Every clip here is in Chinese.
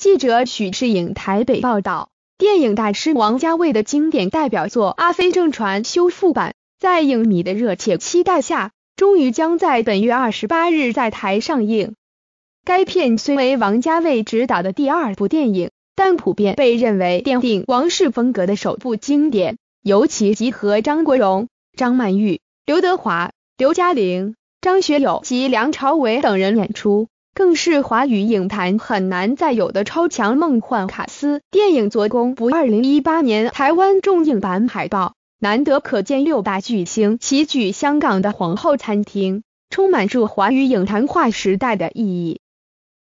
记者许世颖台北报道，电影大师王家卫的经典代表作《阿飞正传》修复版，在影迷的热切期待下，终于将在本月28日在台上映。该片虽为王家卫执导的第二部电影，但普遍被认为奠定王氏风格的首部经典，尤其集合张国荣、张曼玉、刘德华、刘嘉玲、张学友及梁朝伟等人演出，更是华语影坛很难再有的超强梦幻卡司。电影昨公布2018年台湾重映版海报，难得可见六大巨星齐聚香港的皇后餐厅，充满着华语影坛划时代的意义。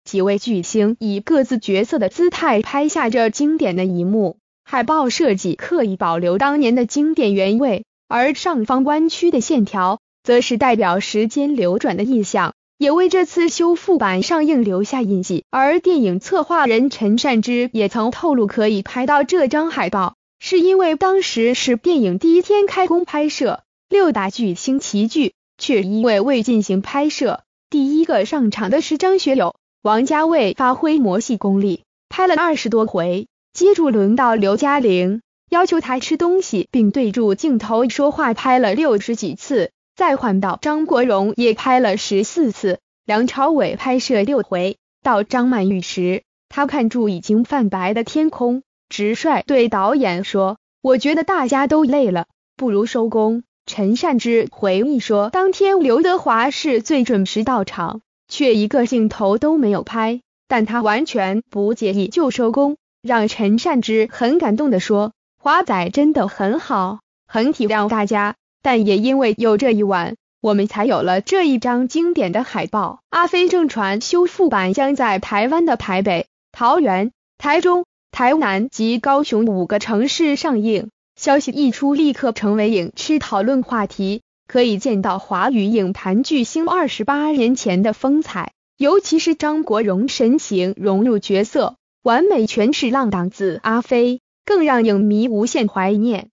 几位巨星以各自角色的姿态拍下这经典的一幕，海报设计刻意保留当年的经典原味，而上方弯曲的线条则是代表时间流转的意象，也为这次修复版上映留下印记。而电影策划人陈善之也曾透露，可以拍到这张海报是因为当时是电影第一天开工拍摄，六大巨星齐聚，却因为未进行拍摄。第一个上场的是张学友，王家卫发挥磨戏功力，拍了20多回，接住轮到刘嘉玲，要求他吃东西并对住镜头说话，拍了60几次。再换到张国荣也拍了14次，梁朝伟拍摄6回，到张曼玉时，他看住已经泛白的天空，直率对导演说：“我觉得大家都累了，不如收工。”陈善之回忆说，当天刘德华是最准时到场，却一个镜头都没有拍，但他完全不介意就收工，让陈善之很感动地说：“华仔真的很好，很体谅大家。”但也因为有这一晚，我们才有了这一张经典的海报。《阿飞正传》修复版将在台湾的台北、桃园、台中、台南及高雄5个城市上映。消息一出，立刻成为影痴讨论话题，可以见到华语影坛巨星28年前的风采，尤其是张国荣神情融入角色，完美诠释浪荡子阿飞，更让影迷无限怀念。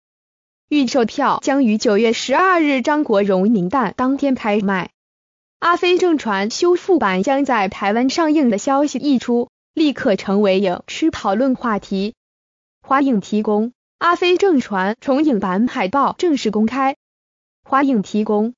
预售票将于9月12日张国荣冥诞当天开卖。《阿飞正传》修复版将在台湾上映的消息一出，立刻成为影痴讨论话题。华影提供《阿飞正传》重影版海报正式公开。华影提供《